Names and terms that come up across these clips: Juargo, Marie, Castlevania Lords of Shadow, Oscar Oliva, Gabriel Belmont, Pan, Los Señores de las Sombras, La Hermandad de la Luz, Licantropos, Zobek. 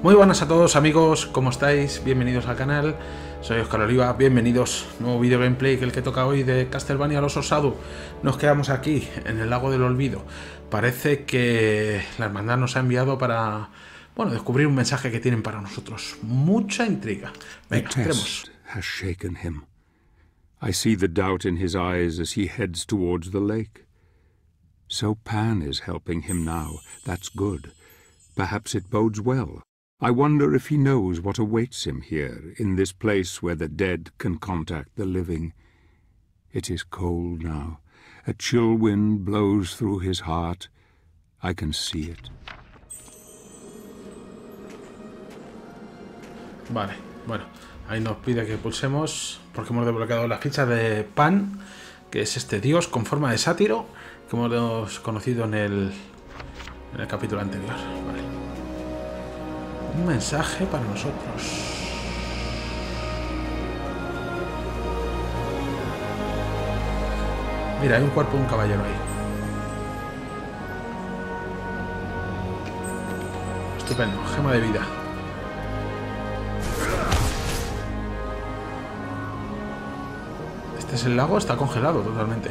Muy buenas a todos amigos, ¿cómo estáis? Bienvenidos al canal, soy Oscar Oliva, bienvenidos. Nuevo video gameplay que el que toca hoy de Castlevania Lords of Shadow. Nos quedamos aquí, en el lago del olvido. Parece que la hermandad nos ha enviado para, bueno, descubrir un mensaje que tienen para nosotros. Mucha intriga. Venga, entremos. Has shaken him. I see the doubt in his eyes as he heads towards the lake. So Pan is helping him now. That's good. Perhaps it bodes well. I wonder if he knows what awaits him here, in this place where the dead can contact the living. It is cold now. A chill wind blows through his heart. I can see it. Vale, bueno, ahí nos pide que pulsemos, porque hemos desbloqueado la ficha de Pan, que es este dios con forma de sátiro, que hemos conocido en el capítulo anterior. Vale. Un mensaje para nosotros. Mira, hay un cuerpo de un caballero ahí. Estupendo, gema de vida. Este es el lago, está congelado totalmente.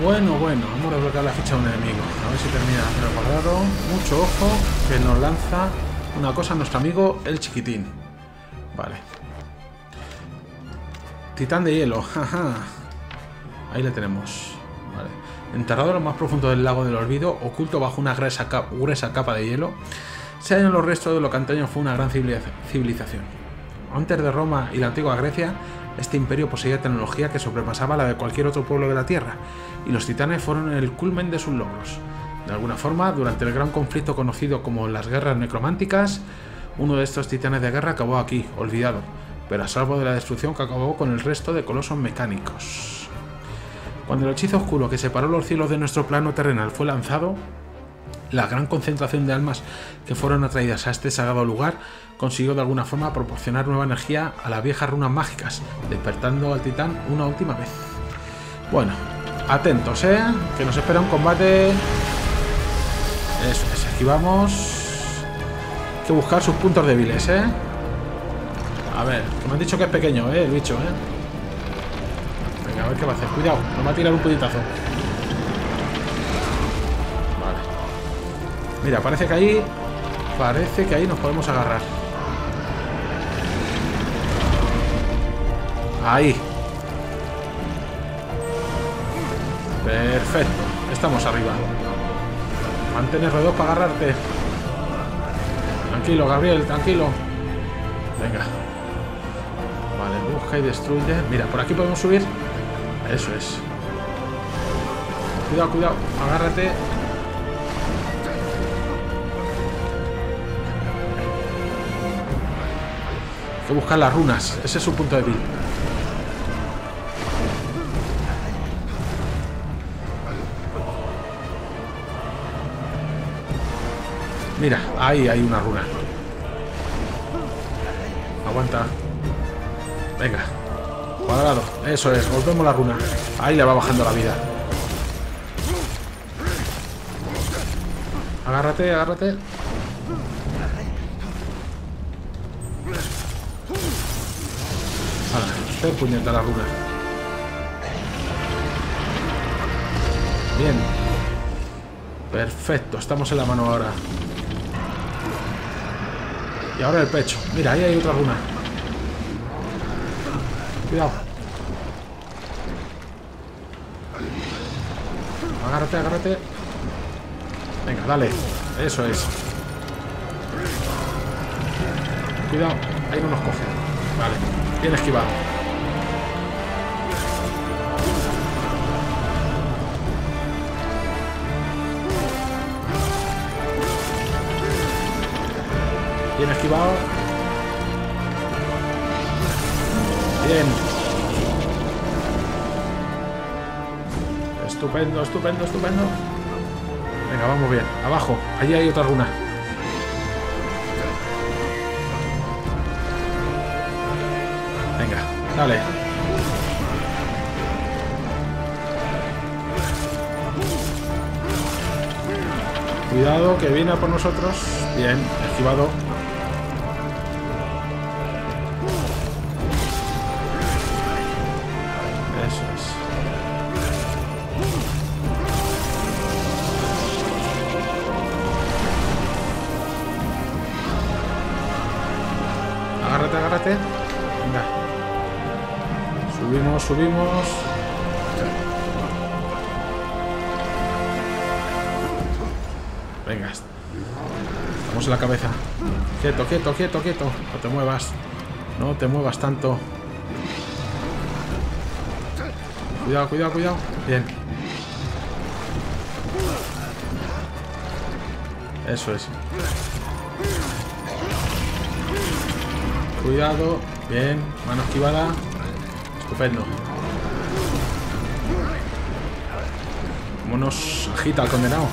Bueno, hemos desbloqueado la ficha de un enemigo. A ver si termina de hacerlo cuadrado. Mucho ojo, que nos lanza una cosa a nuestro amigo, el chiquitín. Vale. Titán de hielo, jaja. Ahí le tenemos. Vale. Enterrado en lo más profundo del lago del olvido, oculto bajo una gruesa capa de hielo, se hallan los restos de lo que antaño fue una gran civilización. Antes de Roma y la antigua Grecia, este imperio poseía tecnología que sobrepasaba la de cualquier otro pueblo de la Tierra, y los titanes fueron el culmen de sus logros. De alguna forma, durante el gran conflicto conocido como las guerras necrománticas, uno de estos titanes de guerra acabó aquí, olvidado, pero a salvo de la destrucción que acabó con el resto de colosos mecánicos. Cuando el hechizo oscuro que separó los cielos de nuestro plano terrenal fue lanzado, la gran concentración de almas que fueron atraídas a este sagrado lugar consiguió de alguna forma proporcionar nueva energía a las viejas runas mágicas, despertando al titán una última vez. Bueno, atentos, que nos espera un combate. Eso es, esquivamos. Hay que buscar sus puntos débiles, A ver, me han dicho que es pequeño, el bicho, Venga, a ver qué va a hacer. Cuidado, nos va a tirar un puñetazo. Mira, parece que ahí nos podemos agarrar. Ahí. Perfecto. Estamos arriba. Mantén R2 para agarrarte. Tranquilo, Gabriel, tranquilo. Venga. Vale, busca y destruye. Mira, por aquí podemos subir. Eso es. Cuidado, cuidado. Agárrate. Hay que buscar las runas, ese es su punto débil. Mira, ahí hay una runa. Aguanta. Venga. Cuadrado. Eso es. Golpeemos la runa. Ahí le va bajando la vida. Agárrate, agárrate. Vale, te puñeta la runa. Bien. Perfecto. Estamos en la mano ahora. Y ahora el pecho. Mira, ahí hay otra runa. Cuidado. Agárrate, agárrate. Venga, dale. Eso es. Cuidado. Ahí no nos coge. Vale. Bien esquivado. Bien esquivado. Bien. Estupendo, estupendo, estupendo. Venga, vamos bien. Abajo. Allí hay otra runa. Venga, dale. Cuidado, que viene a por nosotros. Bien, esquivado. Subimos. Venga. Vamos en la cabeza. Quieto, quieto, quieto, quieto. No te muevas. No te muevas tanto. Cuidado, cuidado, cuidado. Bien. Eso es. Cuidado. Bien. Mano esquivada. Estupendo. Cómo nos agita el condenado.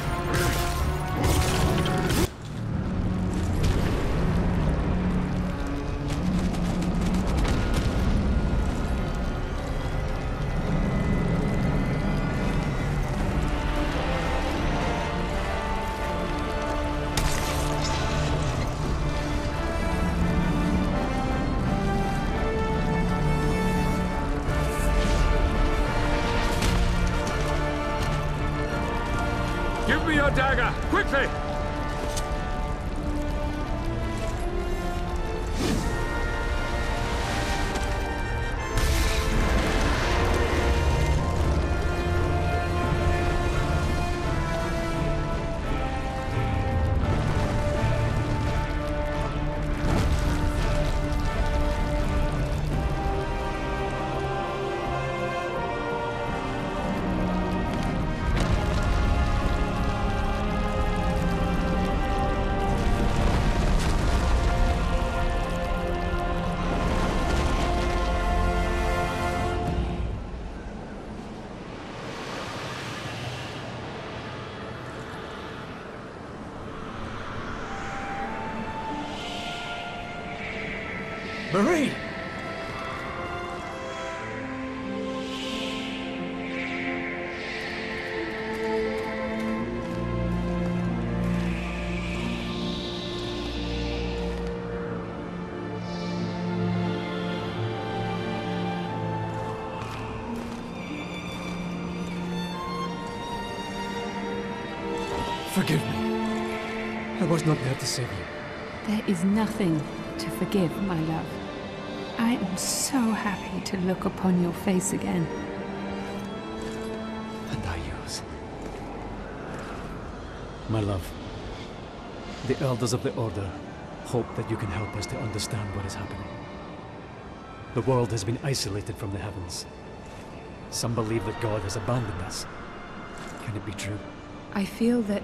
Marie! Forgive me. I was not there to save you. There is nothing to forgive, my love. I am so happy to look upon your face again. And I yours. My love, the elders of the Order hope that you can help us to understand what is happening. The world has been isolated from the heavens. Some believe that God has abandoned us. Can it be true? I feel that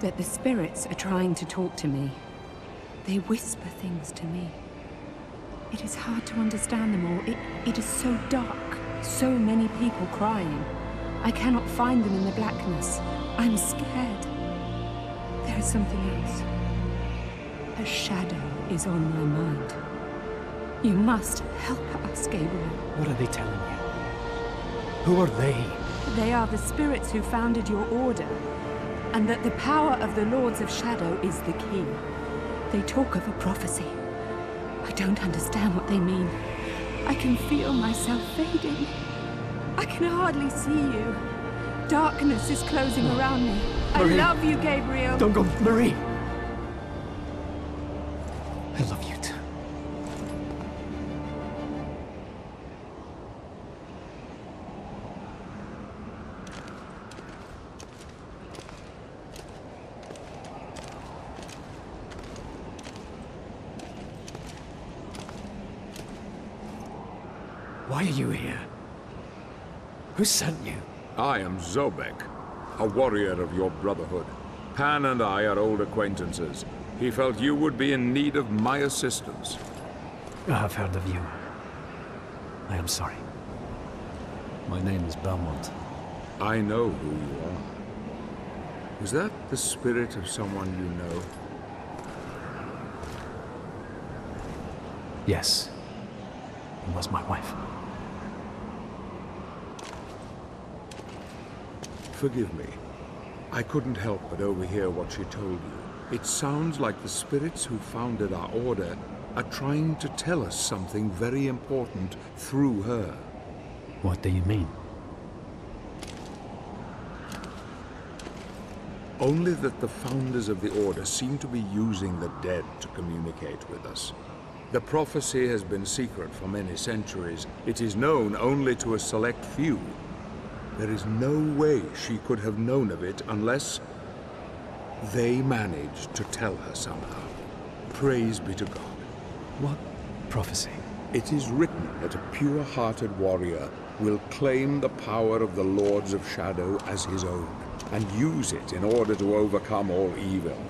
the spirits are trying to talk to me. They whisper things to me. It is hard to understand them all. It is so dark. So many people crying. I cannot find them in the blackness. I'm scared. There There's something else. A shadow is on my mind. You must help us, Gabriel. What are they telling you? Who are they? They are the spirits who founded your order, and that the power of the Lords of Shadow is the key. They talk of a prophecy. I don't understand what they mean. I can feel myself fading. I can hardly see you. Darkness is closing around me. Marie, I love you, Gabriel. Don't go, Marie. I love you too. Why are you here? Who sent you? I am Zobek, a warrior of your brotherhood. Pan and I are old acquaintances. He felt you would be in need of my assistance. I have heard of you. I am sorry. My name is Belmont. I know who you are. Is that the spirit of someone you know? Yes. It was my wife. Forgive me. I couldn't help but overhear what she told you. It sounds like the spirits who founded our order are trying to tell us something very important through her. What do you mean? Only that the founders of the order seem to be using the dead to communicate with us. The prophecy has been secret for many centuries. It is known only to a select few. There is no way she could have known of it unless they managed to tell her somehow. Praise be to God. What prophecy? It is written that a pure-hearted warrior will claim the power of the Lords of Shadow as his own and use it in order to overcome all evil.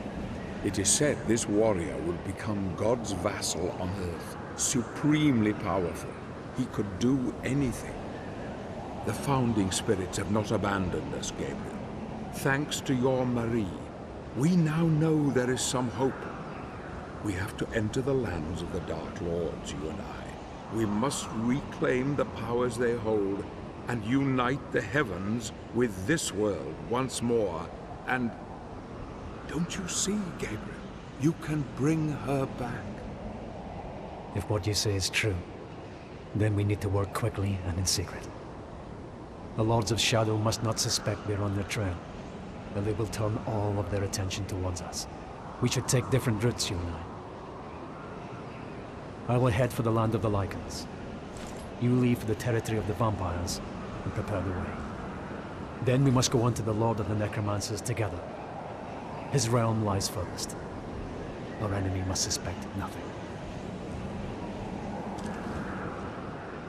It is said this warrior would become God's vassal on Earth, supremely powerful. He could do anything. The founding spirits have not abandoned us, Gabriel. Thanks to your Marie, we now know there is some hope. We have to enter the lands of the Dark Lords, you and I. We must reclaim the powers they hold and unite the heavens with this world once more. And don't you see, Gabriel? You can bring her back. If what you say is true, then we need to work quickly and in secret. The Lords of Shadow must not suspect we're on their trail, or they will turn all of their attention towards us. We should take different routes, you and I. I will head for the land of the Lycans. You leave for the territory of the vampires and prepare the way. Then we must go on to the Lord of the Necromancers together. His realm lies furthest. Our enemy must suspect nothing.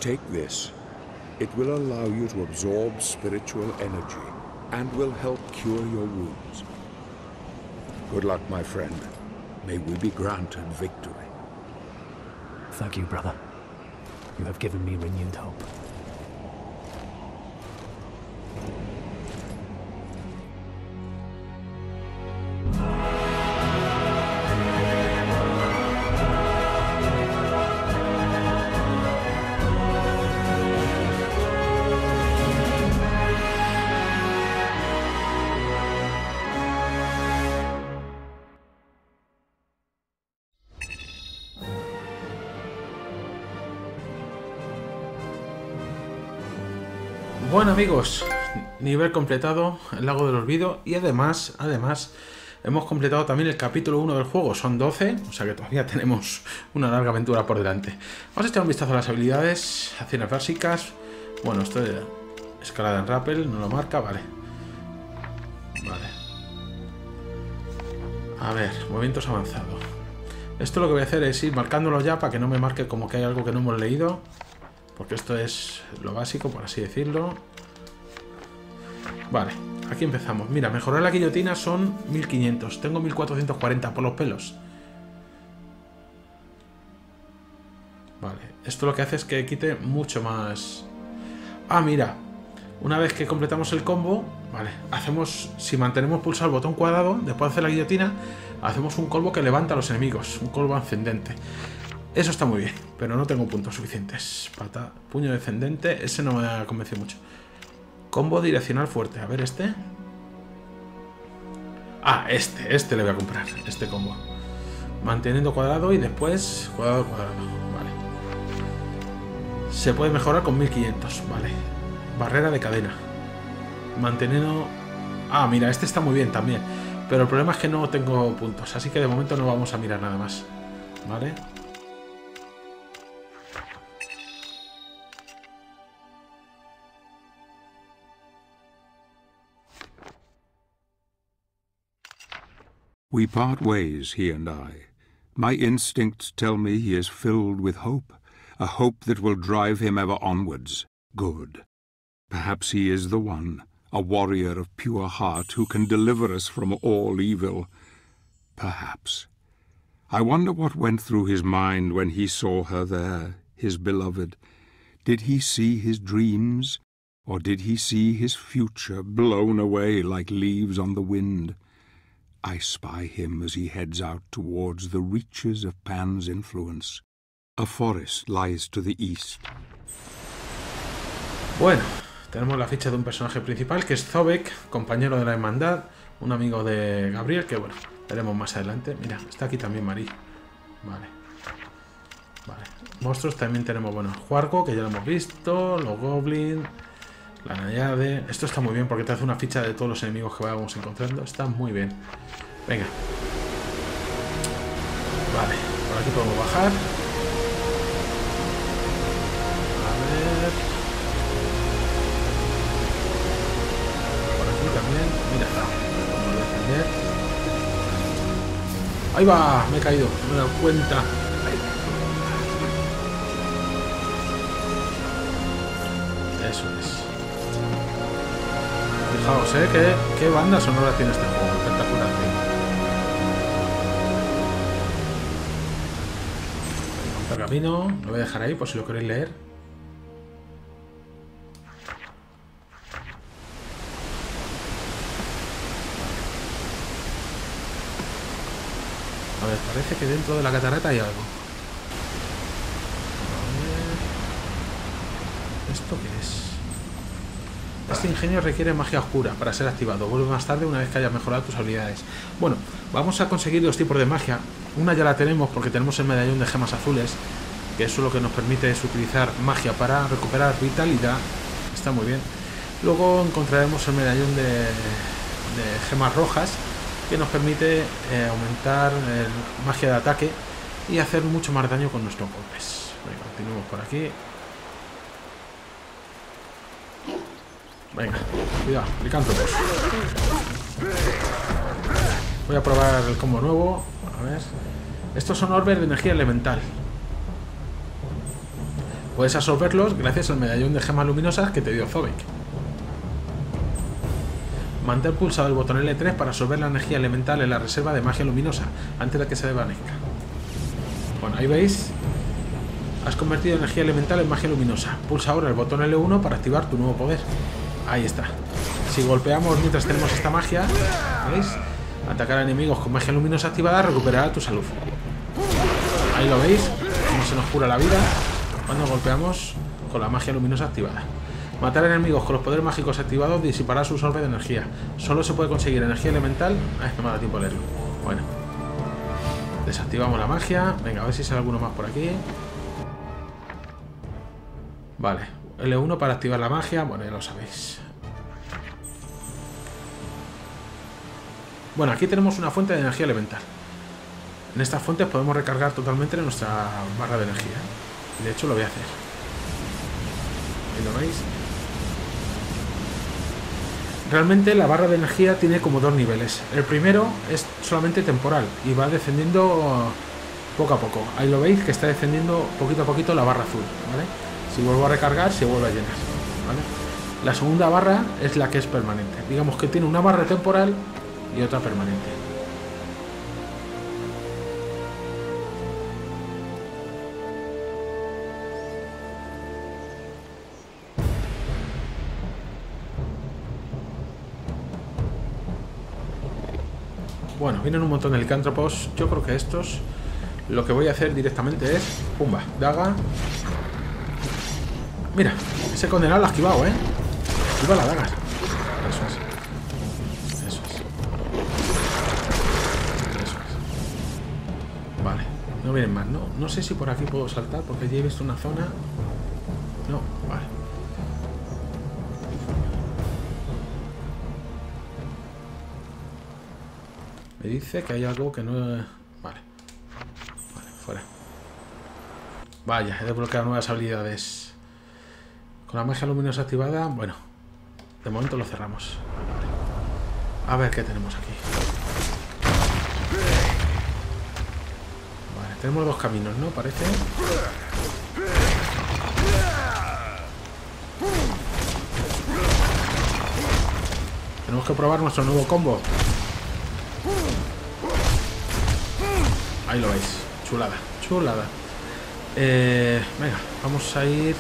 Take this. It will allow you to absorb spiritual energy and will help cure your wounds. Good luck, my friend. May we be granted victory. Thank you, brother. You have given me renewed hope. Bueno, amigos, nivel completado, el lago del olvido, y además hemos completado también el capítulo 1 del juego. Son 12, o sea que todavía tenemos una larga aventura por delante. Vamos a echar un vistazo a las habilidades, acciones básicas. Bueno, esto de escalada en rappel, no lo marca, vale. Vale. A ver, movimientos avanzados. Esto lo que voy a hacer es ir marcándolo ya para que no me marque como que hay algo que no hemos leído. Porque esto es lo básico, por así decirlo. Vale, aquí empezamos. Mira, mejorar la guillotina son 1500. Tengo 1440 por los pelos. Vale, esto lo que hace es que quite mucho más... Ah, mira. Una vez que completamos el combo, vale, hacemos, si mantenemos pulsado el botón cuadrado, después de hacer la guillotina, hacemos un combo que levanta a los enemigos, un combo ascendente. Eso está muy bien, pero no tengo puntos suficientes. Pata, puño descendente, ese no me ha convencido mucho. Combo direccional fuerte, a ver este. Ah, este le voy a comprar, este combo. Manteniendo cuadrado y después cuadrado, vale. Se puede mejorar con 1500, vale. Barrera de cadena. Manteniendo... Ah, mira, este está muy bien también. Pero el problema es que no tengo puntos, así que de momento no vamos a mirar nada más. Vale. We part ways, he and I. My instincts tell me he is filled with hope, a hope that will drive him ever onwards. Good. Perhaps he is the one, a warrior of pure heart who can deliver us from all evil. Perhaps. I wonder what went through his mind when he saw her there, his beloved. Did he see his dreams, or did he see his future blown away like leaves on the wind? I spy him as he heads out towards the reaches of Pan's influence. A forest lies to the east. Bueno. Tenemos la ficha de un personaje principal, que es Zobek, compañero de la hermandad, un amigo de Gabriel, que bueno, veremos más adelante. Mira, está aquí también Marie. Vale. Vale. Monstruos también tenemos, bueno, Juargo, que ya lo hemos visto, los Goblins, la Nayade. Esto está muy bien porque te hace una ficha de todos los enemigos que vayamos encontrando. Está muy bien. Venga. Vale, por aquí podemos bajar. Mira, como defender. Ahí va, me he caído, no me he dado cuenta. Ahí. Eso es. Fijaos, qué banda sonora tiene este juego, espectacular. El camino, lo voy a dejar ahí por si lo queréis leer. A ver, parece que dentro de la catarata hay algo. A ver... ¿Esto qué es? Este ingenio requiere magia oscura para ser activado. Vuelve más tarde una vez que hayas mejorado tus habilidades. Bueno, vamos a conseguir dos tipos de magia. Una ya la tenemos porque tenemos el medallón de gemas azules, que eso lo que nos permite es utilizar magia para recuperar vitalidad. Está muy bien. Luego encontraremos el medallón de gemas rojas, que nos permite aumentar magia de ataque y hacer mucho más daño con nuestros golpes. Venga, continuamos por aquí. Venga, cuidado, licántropos. Voy a probar el combo nuevo. A ver. Estos son orbes de energía elemental. Puedes absorberlos gracias al medallón de gemas luminosas que te dio Zobek. Mantén pulsado el botón L3 para absorber la energía elemental en la reserva de magia luminosa antes de que se desvanezca. Bueno, ahí veis. Has convertido energía elemental en magia luminosa. Pulsa ahora el botón L1 para activar tu nuevo poder. Ahí está. Si golpeamos mientras tenemos esta magia, ¿veis? Atacar a enemigos con magia luminosa activada recuperará tu salud. Ahí lo veis, cómo se nos cura la vida cuando golpeamos con la magia luminosa activada. Matar enemigos con los poderes mágicos activados disipará sus orbes de energía. Solo se puede conseguir energía elemental... Ah, es que me da tiempo a leerlo. Bueno. Desactivamos la magia. Venga, a ver si sale alguno más por aquí. Vale. L1 para activar la magia. Bueno, ya lo sabéis. Bueno, aquí tenemos una fuente de energía elemental. En estas fuentes podemos recargar totalmente nuestra barra de energía. De hecho, lo voy a hacer. Ahí lo veis. Realmente la barra de energía tiene como dos niveles. El primero es solamente temporal y va descendiendo poco a poco. Ahí lo veis que está descendiendo poquito a poquito la barra azul, ¿vale? Si vuelvo a recargar, se vuelve a llenar, ¿vale? La segunda barra es la que es permanente. Digamos que tiene una barra temporal y otra permanente. Bueno, vienen un montón de licántropos. Yo creo que estos... Lo que voy a hacer directamente es... Pumba, daga. Mira, ese condenado lo ha esquivado, ¿eh? Esquiva la daga. Eso es. Eso es. Vale. No vienen más, ¿no? No sé si por aquí puedo saltar porque allí he visto una zona... No, vale. Me dice que hay algo que no... Vale, fuera. Vaya, he desbloqueado nuevas habilidades. Con la magia luminosa activada, bueno. De momento lo cerramos. Vale. A ver qué tenemos aquí. Vale, tenemos dos caminos, ¿no? Parece... Tenemos que probar nuestro nuevo combo. Ahí lo veis. Chulada, chulada. Venga, vamos a ir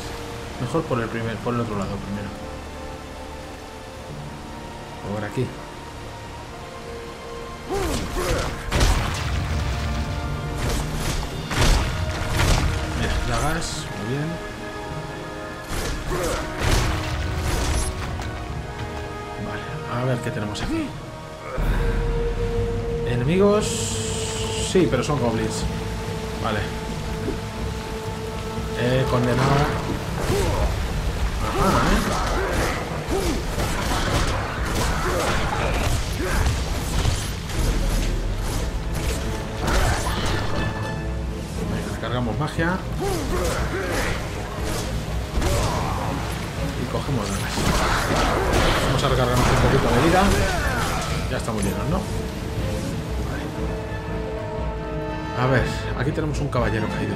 mejor por el primer, por el otro lado primero. Por aquí. Mira, dagas, muy bien. Vale, a ver qué tenemos aquí. Enemigos... Sí, pero son goblins. Vale. Condenada. Ajá, Venga, cargamos magia. Y cogemos dagas. Vamos a recargarnos un poquito de vida. Ya estamos llenos, ¿no? A ver, aquí tenemos un caballero caído.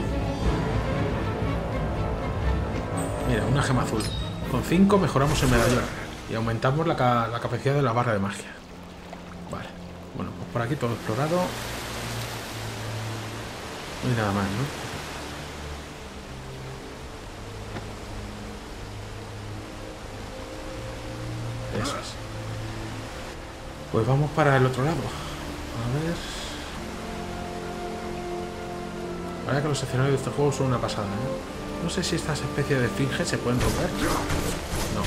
Mira, una gema azul. Con 5 mejoramos el medallón y aumentamos la capacidad de la barra de magia. Vale. Bueno, pues por aquí todo explorado. No hay nada más, ¿no? Eso es. Pues vamos para el otro lado. A ver... La verdad que los escenarios de este juego son una pasada, ¿eh? No sé si estas especies de esfinges se pueden romper. No.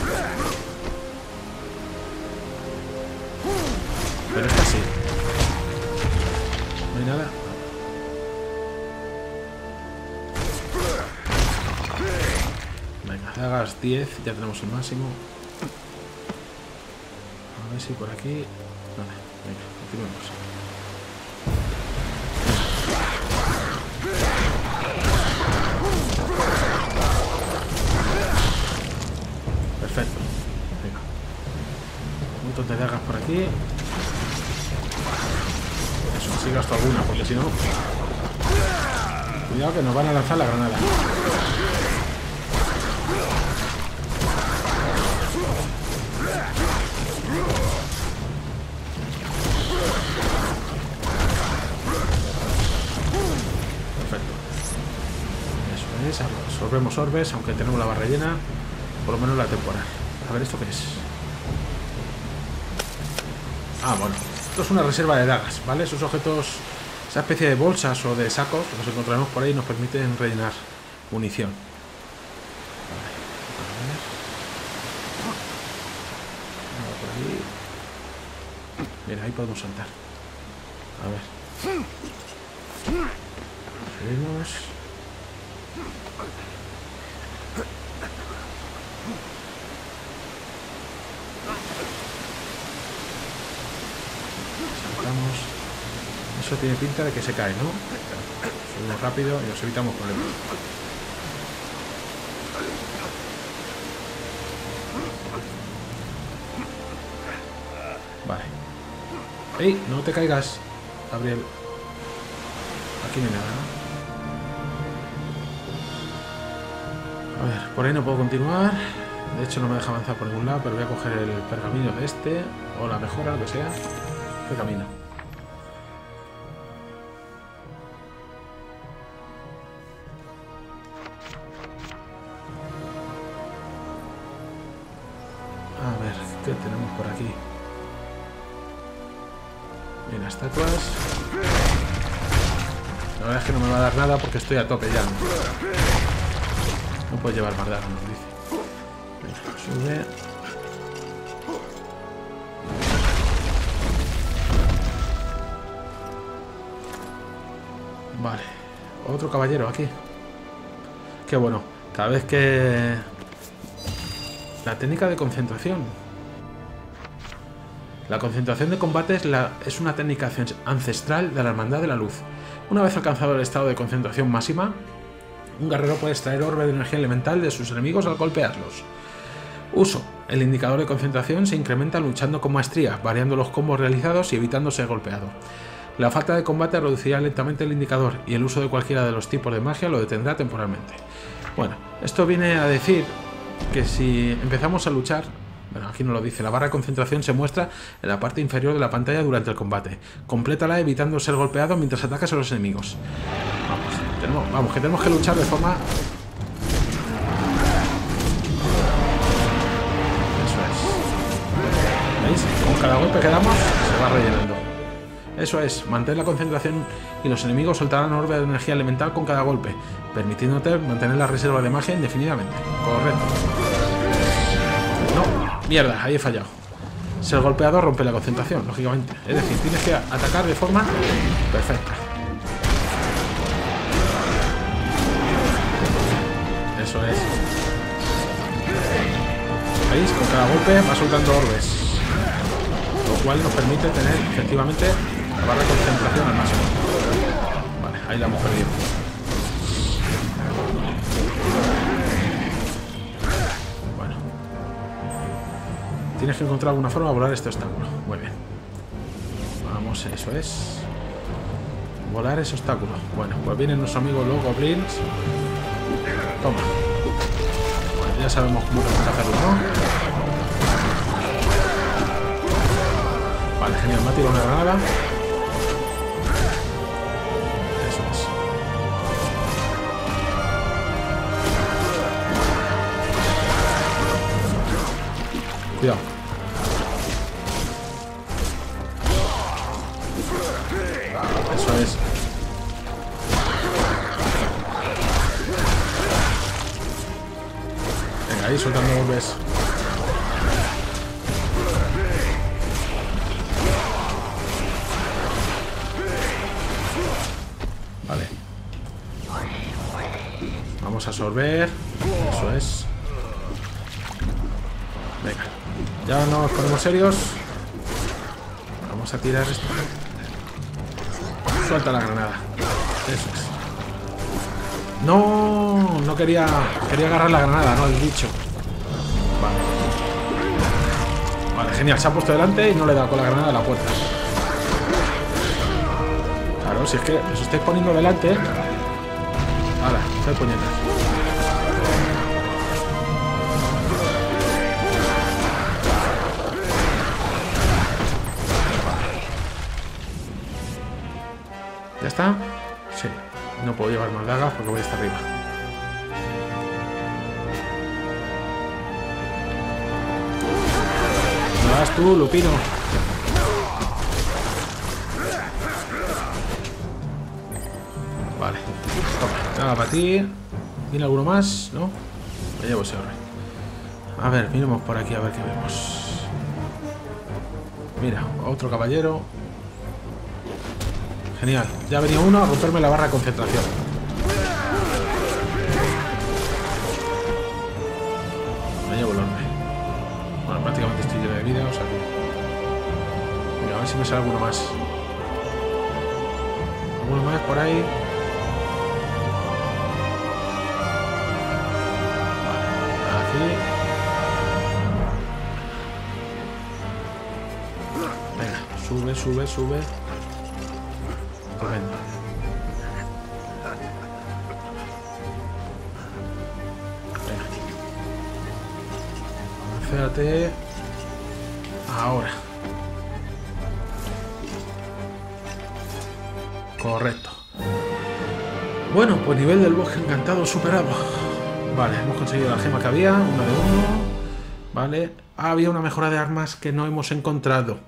Pero esta sí. No hay nada. Venga, dagas 10. Ya tenemos el máximo. A ver si por aquí... Vale, venga, continuemos. Perfecto. Venga. Un montón de dagas por aquí. Eso, sí gasto alguna, porque si no... Cuidado que nos van a lanzar la granada. Perfecto. Eso es, absorbemos orbes, aunque tenemos la barra llena. Por lo menos la temporada. A ver, ¿esto qué es? Ah, bueno. Esto es una reserva de dagas, ¿vale? Esos objetos, esa especie de bolsas o de sacos, los encontraremos por ahí y nos permiten rellenar munición. A ver. Por ahí. Mira, ahí podemos saltar. A ver. Seguimos. Eso tiene pinta de que se cae, ¿no? Subimos rápido y nos evitamos problemas. Vale. ¡Ey! No te caigas, Gabriel. Aquí no hay nada, ¿no? A ver, por ahí no puedo continuar. De hecho no me deja avanzar por ningún lado, pero voy a coger el pergamino de este, o la mejora, lo que sea. Pergamino. Bien, las estatuas. La verdad es que no me va a dar nada porque estoy a tope ya. No puedo llevar bardas, nos dice. Venga, sube. Vale, otro caballero aquí. Qué bueno, cada vez que... La técnica de concentración. La concentración de combate es una técnica ancestral de la Hermandad de la Luz. Una vez alcanzado el estado de concentración máxima, un guerrero puede extraer orbe de energía elemental de sus enemigos al golpearlos. Uso. El indicador de concentración se incrementa luchando con maestría, variando los combos realizados y evitando ser golpeado. La falta de combate reducirá lentamente el indicador y el uso de cualquiera de los tipos de magia lo detendrá temporalmente. Bueno, esto viene a decir que si empezamos a luchar... Bueno, aquí no lo dice. La barra de concentración se muestra en la parte inferior de la pantalla durante el combate. Complétala evitando ser golpeado mientras atacas a los enemigos. Vamos, tenemos que luchar de forma... Eso es. ¿Veis? Con cada golpe que damos se va rellenando. Eso es, mantén la concentración y los enemigos soltarán orbe de energía elemental con cada golpe, permitiéndote mantener la reserva de magia indefinidamente. Correcto. No, mierda, ahí he fallado. Ser golpeado rompe la concentración, lógicamente. Es decir, tienes que atacar de forma perfecta. Eso es. ¿Veis? Con cada golpe va soltando orbes. Lo cual nos permite tener efectivamente... La barra de concentración al máximo. Vale, ahí la hemos perdido. Bueno. Tienes que encontrar alguna forma de volar este obstáculo. Muy bien. Vamos, eso es. Volar ese obstáculo. Bueno, pues vienen nuestros amigos los goblins. Toma. Bueno, ya sabemos cómo tenemos que hacerlo, ¿no? Vale, genial. Me ha tirado una granada. Cuidado. Eso es. Venga, ahí soltando golpes. Vale. Vamos a absorber. Eso es. Venga. Ya nos ponemos serios. Vamos a tirar esto. Suelta la granada. Eso es. No, no quería. Quería agarrar la granada, no el bicho. Vale. Vale, genial. Se ha puesto delante y no le he dado con la granada a la puerta. Claro, si es que os estáis poniendo delante. Ahora, estáis poniendo. ¿Ya está? Sí. No puedo llevar más dagas porque voy hasta arriba. ¿Me das tú, Lupino? Vale. Toma. Daga para ti. ¿Viene alguno más? ¿No? Me llevo ese orden. A ver, miremos por aquí a ver qué vemos. Mira, otro caballero. Genial, ya venía uno a romperme la barra de concentración. Me llevo el orbe. Bueno, prácticamente estoy lleno de vida, o sea que... Mira, a ver si me sale alguno más. Alguno más por ahí. Vale, aquí. Venga, sube, sube, sube. Espérate. Ahora. Correcto. Bueno, pues nivel del bosque encantado superado. Vale, hemos conseguido la gema que había. Una de uno. Vale. Había una mejora de armas que no hemos encontrado.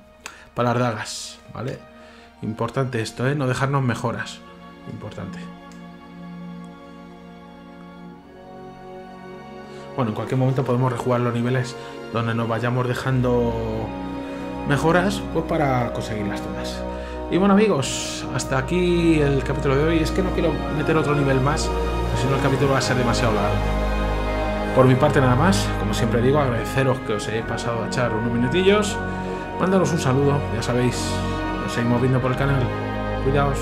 Para las dagas. Vale. Importante esto, ¿eh? No dejarnos mejoras. Importante. Bueno, en cualquier momento podemos rejugar los niveles donde nos vayamos dejando mejoras, pues para conseguirlas todas. Y bueno, amigos, hasta aquí el capítulo de hoy. Es que no quiero meter otro nivel más, si no el capítulo va a ser demasiado largo. Por mi parte nada más, como siempre digo, agradeceros que os hayáis pasado a echar unos minutillos. Mándanos un saludo, ya sabéis, nos seguimos viendo por el canal. Cuidaos.